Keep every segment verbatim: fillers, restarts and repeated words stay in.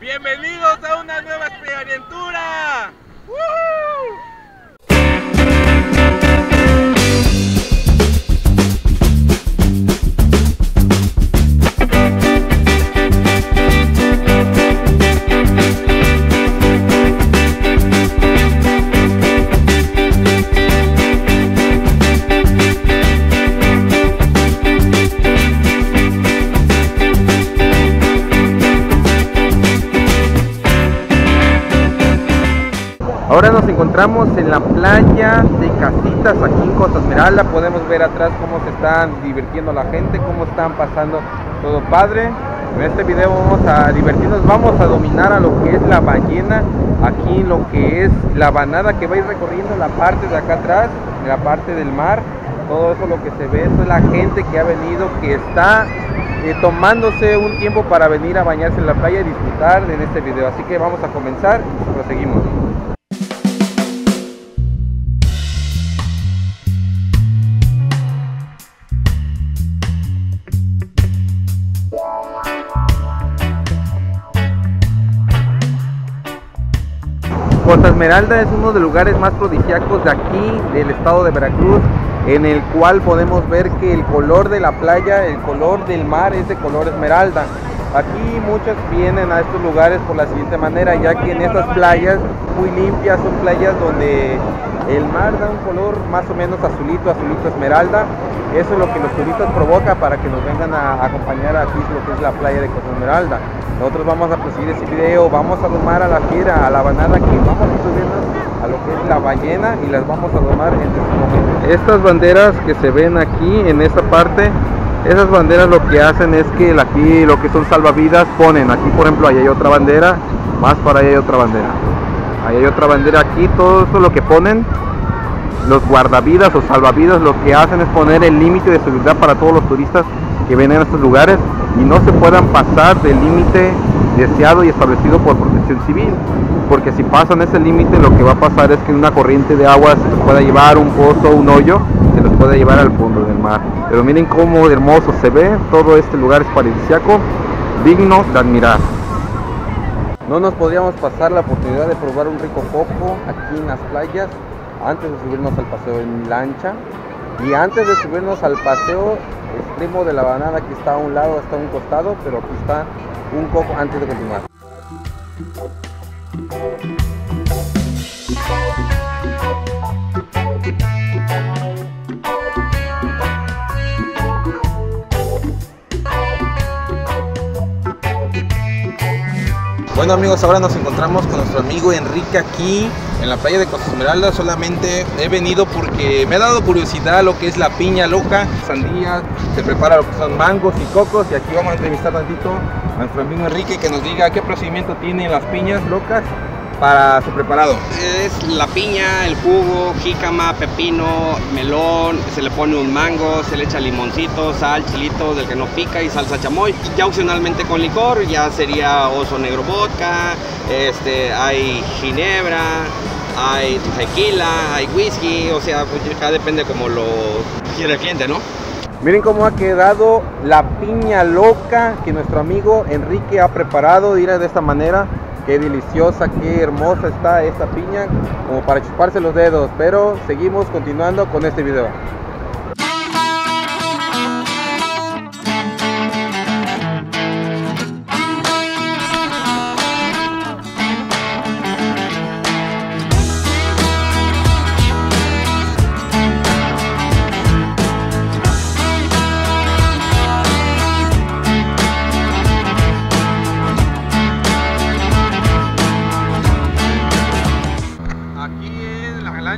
Bienvenidos a una nueva Experientura. ¡Woo! Ahora nos encontramos en la playa de Casitas, aquí en Costa Esmeralda. Podemos ver atrás cómo se están divirtiendo la gente, cómo están pasando todo padre. En este video vamos a divertirnos, vamos a dominar a lo que es la ballena, aquí lo que es la banada que vais recorriendo la parte de acá atrás, la parte del mar. Todo eso lo que se ve, eso es la gente que ha venido, que está eh, tomándose un tiempo para venir a bañarse en la playa y disfrutar en este video. Así que vamos a comenzar y proseguimos. Costa Esmeralda es uno de los lugares más paradisíacos de aquí, del estado de Veracruz, en el cual podemos ver que el color de la playa, el color del mar es de color esmeralda. Aquí muchos vienen a estos lugares por la siguiente manera, ya que en estas playas muy limpias, son playas donde el mar da un color más o menos azulito, azulito esmeralda. Eso es lo que los turistas provoca para que nos vengan a acompañar aquí lo que es la playa de Costa Esmeralda. Nosotros vamos a proseguir ese video, vamos a domar a la fiera, a la banada, que vamos a subirnos a lo que es la ballena y las vamos a domar en este momento. Estas banderas que se ven aquí en esta parte, esas banderas lo que hacen es que aquí lo que son salvavidas ponen, aquí por ejemplo ahí hay otra bandera, más para allá hay otra bandera, ahí hay otra bandera, aquí todo esto lo que ponen. Los guardavidas o salvavidas lo que hacen es poner el límite de seguridad para todos los turistas que vienen a estos lugares y no se puedan pasar del límite deseado y establecido por protección civil, porque si pasan ese límite lo que va a pasar es que una corriente de agua se los pueda llevar, un pozo, un hoyo, se los puede llevar al fondo del mar. Pero miren cómo hermoso se ve, todo este lugar es paradisíaco, digno de admirar. No nos podíamos pasar la oportunidad de probar un rico coco aquí en las playas antes de subirnos al paseo en lancha, y antes de subirnos al paseo extremo de la banana que está a un lado, está a un costado, pero aquí está un coco antes de continuar. Bueno amigos, ahora nos encontramos con nuestro amigo Enrique aquí en la playa de Costa Esmeralda. Solamente he venido porque me ha dado curiosidad lo que es la piña loca, sandía, se prepara lo que son mangos y cocos, y aquí vamos a entrevistar tantito a nuestro amigo Enrique que nos diga qué procedimiento tienen las piñas locas para su preparado. Es la piña, el jugo, jícama, pepino, melón, se le pone un mango, se le echa limoncito, sal, chilito del que no pica y salsa chamoy. Ya opcionalmente con licor, ya sería oso negro vodka, este, hay ginebra, hay tequila, hay whisky, o sea, pues ya depende como lo quiere el cliente, ¿no? Miren cómo ha quedado la piña loca que nuestro amigo Enrique ha preparado, dirá de esta manera. Qué deliciosa, qué hermosa está esta piña, como para chuparse los dedos, pero seguimos continuando con este video.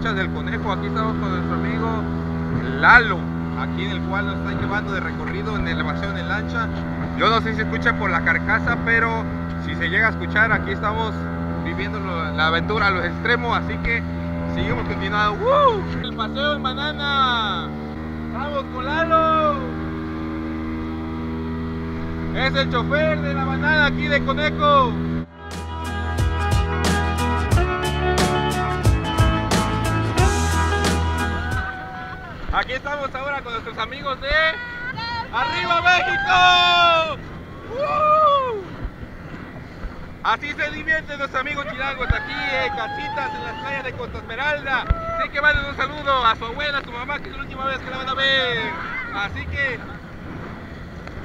Del Coneco, aquí estamos con nuestro amigo Lalo, aquí en el cual nos está llevando de recorrido en elevación en lancha. Yo no sé si se escucha por la carcasa, pero si se llega a escuchar, aquí estamos viviendo la aventura a los extremos, así que seguimos continuando. ¡Woo! El paseo en banana, vamos con Lalo, es el chofer de la banana aquí de Coneco. Aquí estamos ahora con nuestros amigos de ¡Arriba México! ¡Woo! Así se divierten los amigos chilangos aquí en casitas en las playas de Costa Esmeralda. Así que manden un saludo a su abuela, a su mamá, que es la última vez que la van a ver. Así que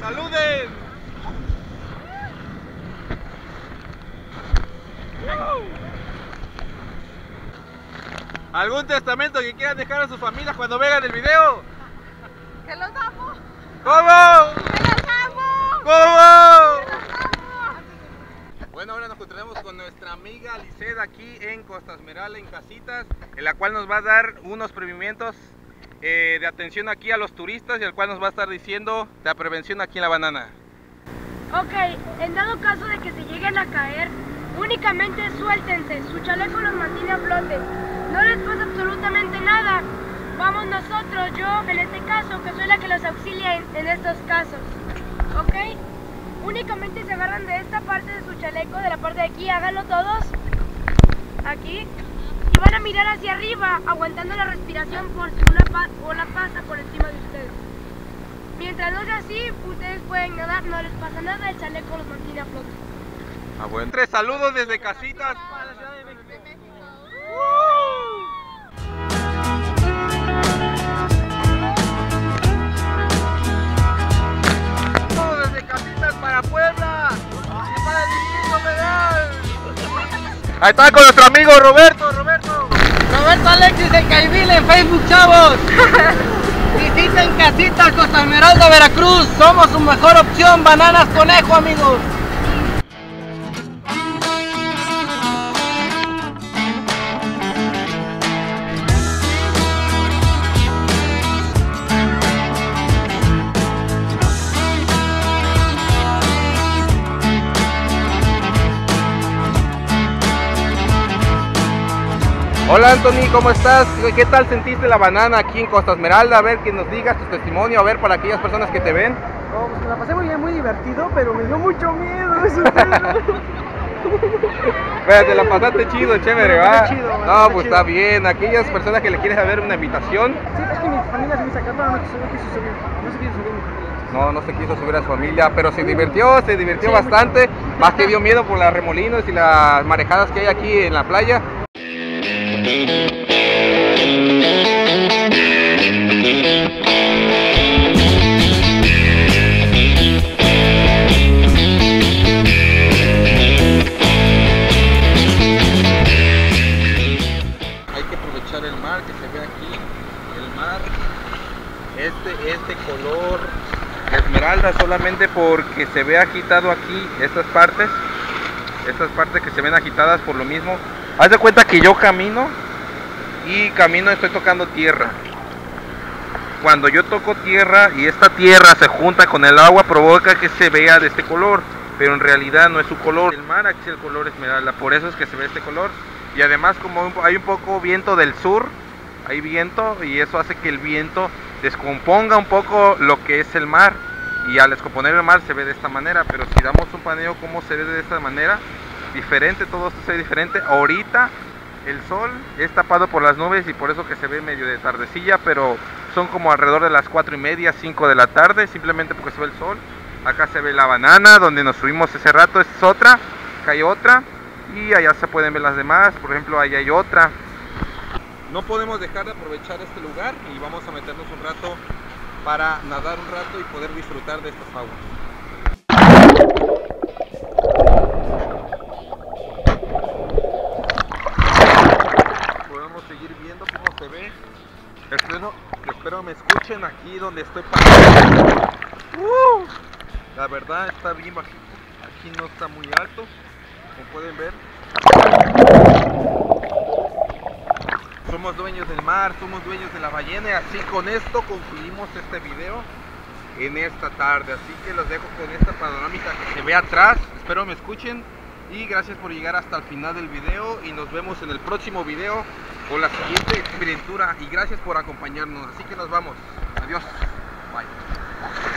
saluden. ¿Algún testamento que quieran dejar a sus familias cuando vean el video? ¡Que los amo! ¿Cómo? ¡Que los amo! ¿Cómo? Bueno, ahora nos encontraremos con nuestra amiga Lizeth aquí en Costa Esmeralda, en Casitas, en la cual nos va a dar unos previmientos eh, de atención aquí a los turistas y el cual nos va a estar diciendo la prevención aquí en La Banana. Ok, en dado caso de que se lleguen a caer, únicamente suéltense, su chaleco los mantiene a flote, no les pasa absolutamente nada. Vamos nosotros, yo en este caso, que soy la que los auxilia en, en estos casos, ok. Únicamente se agarran de esta parte de su chaleco, de la parte de aquí, háganlo todos, aquí, y van a mirar hacia arriba, aguantando la respiración por si una bola pasa por encima de ustedes. Mientras no sea así, ustedes pueden nadar, no les pasa nada, el chaleco los mantiene a flote. Ah, bueno. Tres saludos desde Casitas para la Ciudad de México. De México. ¡Uh! Para Puebla y para el Distrito Federal. Ahí está con nuestro amigo Roberto, Roberto. Roberto Alexis de Caibil en Facebook, chavos. Visiten Casitas, Costa Esmeralda, Veracruz. Somos su mejor opción, bananas Conejo, amigos. Hola Anthony, ¿cómo estás? ¿Qué tal sentiste La Banana aquí en Costa Esmeralda? A ver, que nos digas tu testimonio, a ver, para aquellas personas que te ven. Oh, pues me la pasé muy bien, muy divertido, pero me dio mucho miedo. Pero te la pasaste chido, chévere, ¿va? Chido, no, pues chido. Está bien. Aquellas personas que le quieres dar una invitación. Sí, es que mi familia se me sacó, pero no, no quiso subir, no se quiso subir. No, no se quiso subir a su familia, pero se divirtió, se divirtió sí, bastante. Más que dio miedo por los remolinos y las marejadas que hay aquí en la playa. Este color esmeralda solamente porque se ve agitado aquí estas partes, estas partes que se ven agitadas por lo mismo. Haz de cuenta que yo camino y camino estoy tocando tierra. Cuando yo toco tierra y esta tierra se junta con el agua, provoca que se vea de este color, pero en realidad no es su color. El mar aquí es el color esmeralda, por eso es que se ve este color. Y además como hay un poco viento del sur, hay viento y eso hace que el viento descomponga un poco lo que es el mar, y al descomponer el mar se ve de esta manera. Pero si damos un paneo, como se ve de esta manera, diferente, todo esto se ve diferente. Ahorita el sol es tapado por las nubes y por eso que se ve medio de tardecilla, pero son como alrededor de las cuatro y media, cinco de la tarde, simplemente porque se ve el sol. Acá se ve La Banana, donde nos subimos ese rato, esta es otra, acá hay otra, y allá se pueden ver las demás, por ejemplo, allá hay otra. No podemos dejar de aprovechar este lugar y vamos a meternos un rato para nadar un rato y poder disfrutar de estas aguas. Podemos seguir viendo cómo se ve. Espero, espero me escuchen aquí donde estoy parado. Uh, la verdad está bien bajito. Aquí no está muy alto, como pueden ver. Somos dueños del mar, somos dueños de la ballena, y así con esto concluimos este video en esta tarde. Así que los dejo con esta panorámica que se ve atrás, espero me escuchen y gracias por llegar hasta el final del video y nos vemos en el próximo video con la siguiente Experientura y gracias por acompañarnos. Así que nos vamos, adiós, bye.